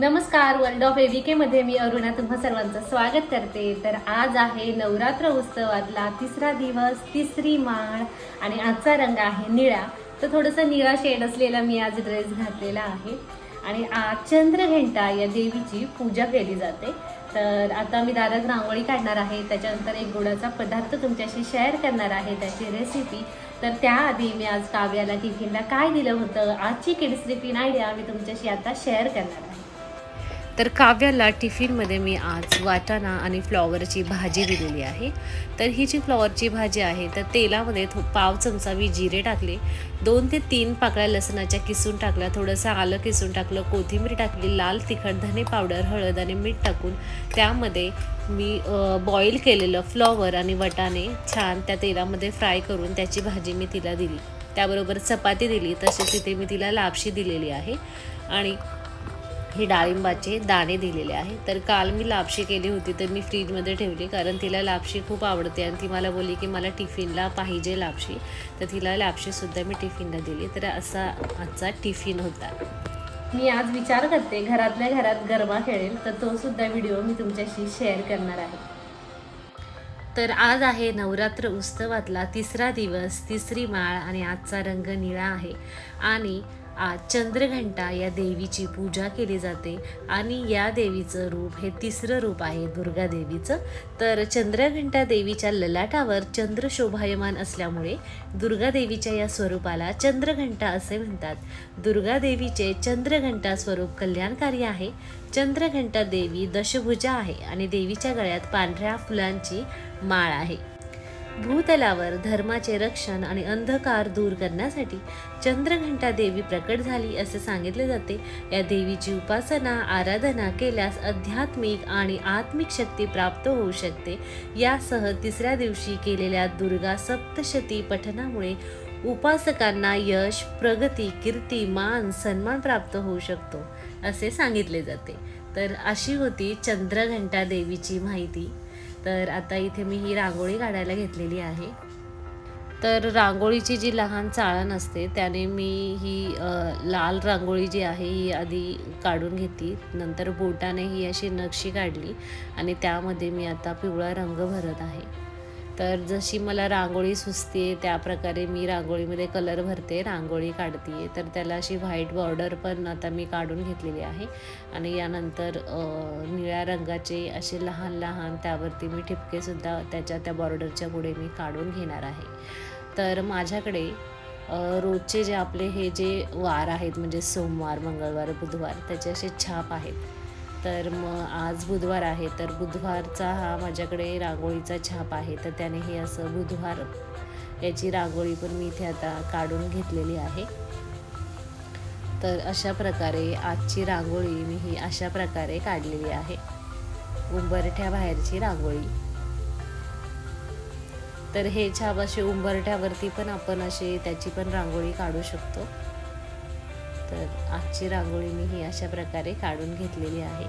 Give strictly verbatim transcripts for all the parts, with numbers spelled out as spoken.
नमस्कार, world of एव्हीके मध्ये मी अरुणा तुम्हा सर्वांचं स्वागत करते। तर आज आहे नवरात्र उत्सवातला तिसरा दिवस, तिसरी माळ, आणि आजचा रंग आहे निळा। तर थोडासा निळा शेड असलेला मी आज ड्रेस घातलेला आहे आणि आज चंद्रघंटा या देवीची पूजा केली जाते। तर आता मी दारात रांगोळी काढणार आहे, त्याच्यानंतर एक गोडाचा पदार्थ तुमच्याशी शेअर करणार आहे, त्याची रेसिपी। तर त्याआधी मी आज काव्याला टिफिनला काय दिलं होतं, आजची किड्स टिफिन आयडिया मी तुमच्याशी आता शेअर करणार आहे। तर काव्याला टिफिनमध्ये मी आज वाटाणा आणि फ्लॉवरची भाजी दिलेली आहे। तर ही जी फ्लॉवरची भाजी आहे, तर तेलामध्ये थो पाव चमचा मी जिरे टाकले, दोन ते तीन पाकळ्या लसणाच्या किसून टाकला, थोडंसं आलं किसून टाकलं, कोथिंबीर टाकली, लाल तिखट, धने पावडर, हळद आणि मीठ टाकून त्यामध्ये मी बॉईल केलेलं फ्लॉवर आणि वाटाणे छान त्या तेलामध्ये फ्राय करून त्याची भाजी मी तिला दिली। त्याबरोबर चपाती दिली, तसेच तिथे मी तिला लापशी दिलेली आहे आणि हे डाळिंबाचे दाणे दिलेले आहे। तर काल मी लापशी केली होती, तर मी फ्रीजमध्ये ठेवली, कारण तिला लापशी खूप आवडते आणि ती मला बोलली की मला टिफिनला पाहिजे लापशी, तर तिला लापशीसुद्धा मी टिफिनला दिली। तर असा आजचा टिफिन होता। मी आज विचार करते घरातल्या घरात गरबा खेळेल, तर तो सुद्धा व्हिडिओ मी तुमच्याशी शेअर करणार आहे। तर आज आहे नवरात्र उत्सवातला तिसरा दिवस, तिसरी माळ, आणि आजचा रंग निळा आहे आणि आज चंद्रघंटा या देवीची पूजा केली जाते आणि या देवीचं रूप हे तिसरं रूप आहे दुर्गा देवीचं। तर चंद्रघंटा देवीच्या ललाटावर चंद्र शोभायमान असल्यामुळे दुर्गा देवीच्या या स्वरूपाला चंद्रघंटा असे म्हणतात। दुर्गा देवीचे चंद्रघंटा स्वरूप कल्याणकारी आहे। चंद्रघंटा देवी दशभुजा आहे आणि देवीच्या गळ्यात पांढऱ्या फुलांची माळ आहे। भूतलावर धर्माचे रक्षण आणि अंधकार दूर करण्यासाठी चंद्रघंटा देवी प्रकट झाली असे सांगितले जाते। या देवीची उपासना आराधना केल्यास आध्यात्मिक आणि आत्मिक शक्ती प्राप्त होऊ शकते। यासह तिसऱ्या दिवशी केलेल्या दुर्गा सप्तशती पठणामुळे उपासकांना यश, प्रगती, कीर्ती, मान, सन्मान प्राप्त होऊ शकतो असे सांगितले जाते। तर अशी होती चंद्रघंटा देवीची माहिती। तर आता इथे मी ही रांगोळी काढायला घेतलेली आहे। तर रांगोळीची जी लहान चाळण असते त्याने मी ही लाल रांगोळी जी आहे ही आधी काढून घेतली, नंतर बोटाने ही अशी नक्षी काढली आणि त्यामध्ये मी आता पिवळा रंग भरत आहे। तर जशी मला रांगोळी सुचते त्याप्रकारे मी रांगोळीमध्ये कलर भरते, रांगोळी काढते। तर त्याला अशी व्हाईट बॉर्डर पण आता मी काढून घेतलेली आहे आणि यानंतर निळ्या रंगाचे असे लहान लहान त्यावरती मी ठिपकेसुद्धा त्याच्या त्या बॉर्डरच्या पुढे मी काढून घेणार आहे। तर माझ्याकडे रोजचे जे आपले हे जे वार आहेत, म्हणजे सोमवार, मंगळवार, बुधवार, त्याचे असे छाप आहेत। तर मग आज बुधवार आहे, तर बुधवारचा हा माझ्याकडे रांगोळीचा छाप आहे, तर त्याने हे असं बुधवार याची रांगोळी पण मी इथे आता काढून घेतलेली आहे। तर अशा प्रकारे आजची रांगोळी मी ही अशा प्रकारे काढलेली आहे, उंबरठ्या बाहेरची रांगोळी। तर हे छाप असे उंबरठ्यावरती पण आपण असे त्याची पण रांगोळी काढू शकतो। तर आजची रांगोळी मी ही अशा प्रकारे काढून घेतलेली आहे।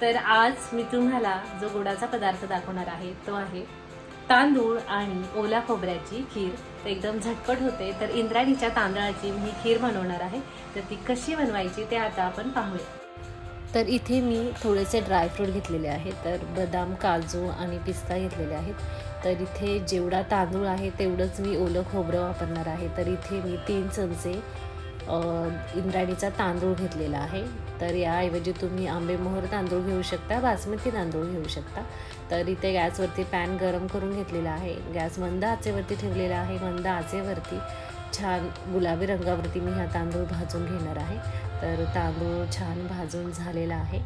तर आज मी तुम्हाला जो गोडाचा पदार्थ दाखवणार आहे तो आहे तांदूळ आणि ओला खोबऱ्याची खीर। तर एकदम झटपट होते। तर इंद्राणीच्या तांदळाची मी खीर बनवणार आहे, तर ती कशी बनवायची ते आता आपण पाहूया। तर इथे मी थोडेसे ड्रायफ्रूट घेतलेले आहेत, तर बदाम, काजू आणि पिस्ता घेतलेले आहेत। तर इथे जेवढा तांदूळ आहे तेवढंच मी ओलं खोबरं वापरणार आहे। तर इथे मी तीन चमचे इंद्राणीचा तांदूळ घेतलेला आहे। तर याऐवजी तुम्ही आंबेमोहर तांदूळ घेऊ शकता, बासमती तांदूळ घेऊ शकता। तर इथे गॅसवरती पॅन गरम करून घेतलेला आहे, गॅस मंद आचेवरती ठेवलेला आहे। मंद आचेवरती छान गुलाबी रंगावरती मी हा तांदूळ भाजून घेणार आहे। तर तांदूळ छान भाजून झालेला आहे,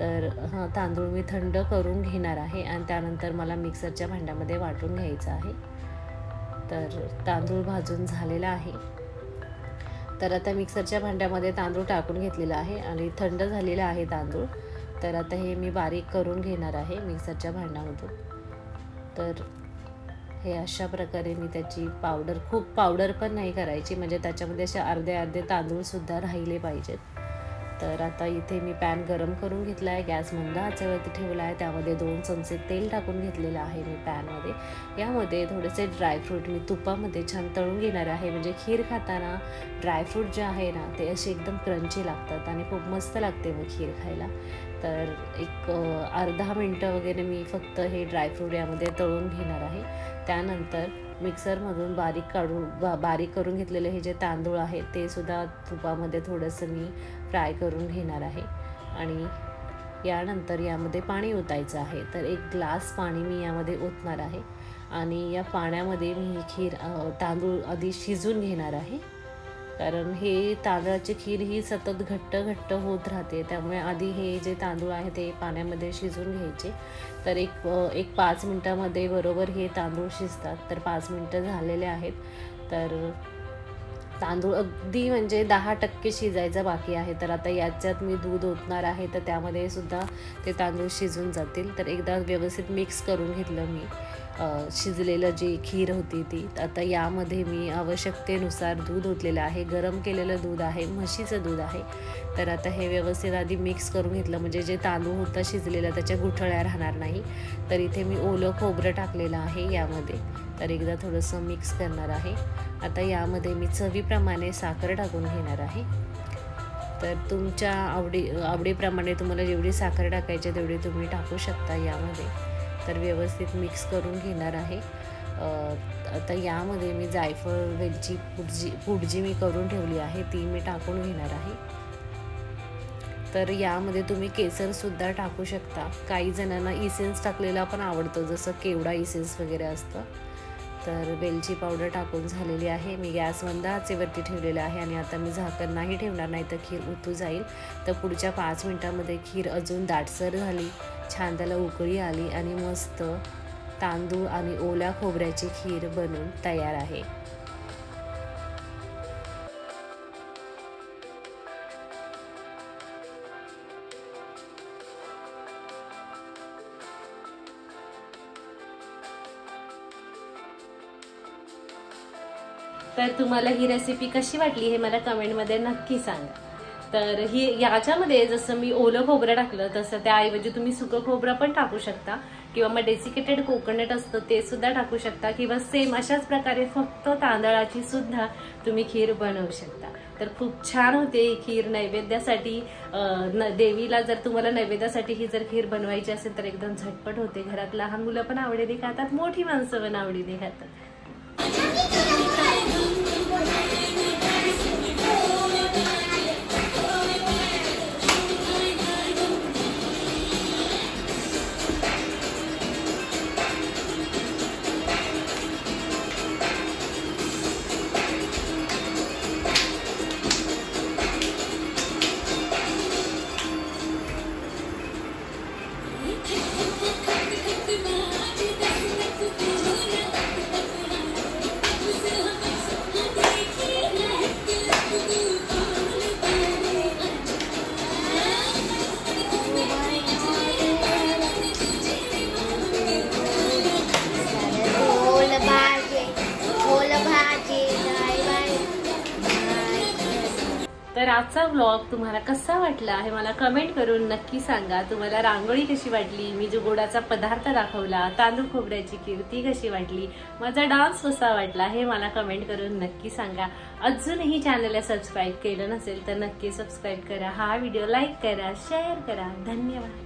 तर हा तांदूळ मी थंड करून घेणार आहे आणि त्यानंतर मला मिक्सरच्या भांड्यामध्ये वाटून घ्यायचं आहे। तर तांदूळ भाजून झालेला आहे, तर आता मिक्सरच्या भांड्यामध्ये तांदूळ टाकून घेतलेला आहे आणि थंड झालेला आहे तांदूळ। तर आता हे मी बारीक करून घेणार आहे मिक्सरच्या भांड्यामधून। तर हे अशा प्रकारे मी त्याची पावडर, खूप पावडर पण नाही करायची, म्हणजे त्याच्यामध्ये असे अर्धे अर्धे तांदूळसुद्धा राहिले पाहिजेत। तर आता इथे मी पॅन गरम करून घेतला आहे, गॅस मंद आचेवरती ठेवला आहे। त्यामध्ये दोन चमचे तेल टाकून घेतलेलं आहे मी पॅनमध्ये। यामध्ये थोडेसे ड्रायफ्रूट मी तुपामध्ये छान तळून घेणार आहे, म्हणजे खीर खाताना ड्रायफ्रूट जे आहे ना ते असे एकदम क्रंची लागतात आणि खूप मस्त लागते मग खीर खायला। तर एक अर्धा मिनटं वगैरे मी फक्त हे ड्रायफ्रूट यामध्ये तळून घेणार आहे। त्यानंतर मिक्सरमधून बारीक काढून बा बारीक करून घेतलेले हे जे तांदूळ आहे ते सुद्धा तुपामध्ये थोडंसं मी फ्राय करून घेणार आहे आणि यानंतर यामध्ये पाणी ओतायचं आहे। तर एक ग्लास पाणी मी यामध्ये ओतणार आहे आणि या पाण्यामध्ये मी ही खीर तांदूळ आधी शिजून घेणार आहे, कारण हे तांदळाची खीर ही सतत घट्ट घट्ट होत राहते, त्यामुळे आधी हे जे तांदूळ आहे ते पाण्यामध्ये शिजून घ्यायचे। तर एक एक पाच मिनटामध्ये बरोबर हे तांदूळ शिजतात। तर पाच मिनटं झालेले आहेत, तर तांदूळ अगदी म्हणजे दहा टक्के शिजायचा बाकी आहे। तर आता याच्यात मी दूध ओतणार आहे, तर त्यामध्ये सुद्धा ते तांदूळ शिजून जातील। तर एकदा व्यवस्थित मिक्स करून घेतलं मी शिजलेलं जी खीर होती ती। आता यामध्ये मी आवश्यकतेनुसार दूध ओतलेलं आहे, गरम केलेलं दूध आहे, म्हशीचं दूध आहे। तर आता हे व्यवस्थित आधी मिक्स करून घेतलं, म्हणजे जे तांदूळ होता शिजलेला त्याच्या गुठळ्या राहणार नाही। तर इथे मी ओलं खोबरं टाकलेलं आहे यामध्ये, तर एकदा थोडंसं मिक्स करणार आहे। आता यामध्ये मी चवीप्रमाणे साखर टाकून घेणार आहे, तर तुमच्या आवडी आवडीप्रमाणे तुम्हाला जेवढी साखर टाकायची तेवढी तुम्ही टाकू शकता यामध्ये। तर व्यवस्थित मिक्स करून घेणार आहे। आता यामध्ये मी जायफळ वेलची पुडजी पुडजी मी करून ठेवली आहे ती मी टाकून घेणार आहे। तर यामध्ये तुम्ही केसरसुद्धा टाकू शकता, काही जणांना इसेन्स टाकलेला पण आवडतो, जसं केवडा इसेन्स वगैरे असतं। तर वेलची पावडर टाकून झालेली आहे, मी गॅस मंद आचेवरती ठेवलेला आहे आणि आता मी झाकण नाही ठेवणार, नाही तर खीर उतू जाईल। तर पुढच्या पाच मिनटामध्ये खीर अजून दाटसर झाली, छान त्याला उकळी आली आणि मस्त तांदूळ आणि ओल्या खोबऱ्याची खीर बनून तयार आहे। तर तुम्हाला ही रेसिपी कशी वाटली हे मला कमेंटमध्ये नक्की सांगा। तर ही याच्यामध्ये जसं मी ओलं खोबरं टाकलं तसं त्याऐवजी तुम्ही सुकं खोबरं पण टाकू शकता, किंवा मग डेसिकेटेड कोकोनट असतं ते सुद्धा टाकू शकता, किंवा सेम अशाच प्रकारे फक्त तांदळाची सुद्धा तुम्ही खीर बनवू शकता। तर खूप छान होते ही खीर नैवेद्यासाठी, देवीला जर तुम्हाला नैवेद्यासाठी ही जर खीर बनवायची असेल तर एकदम झटपट होते। घरात लहान मुलं पण आवडीने खातात, मोठी माणसं पण आवडीने खातात। तर आजचा व्लॉग तुम्हाला कसा वाटला हे मला कमेंट करून नक्की सांगा। तुम्हाला रांगोळी कशी वाटली, मी जो गोडाचा पदार्थ दाखवला, तांदूळ खोबऱ्याची खीर ती कशी वाटली, माझा डान्स कसा वाटला हे मला कमेंट करून नक्की सांगा। अजूनही चॅनलला सबस्क्राईब केलं नसेल तर नक्की सबस्क्राईब करा, हा व्हिडिओ लाईक करा, शेअर करा। धन्यवाद।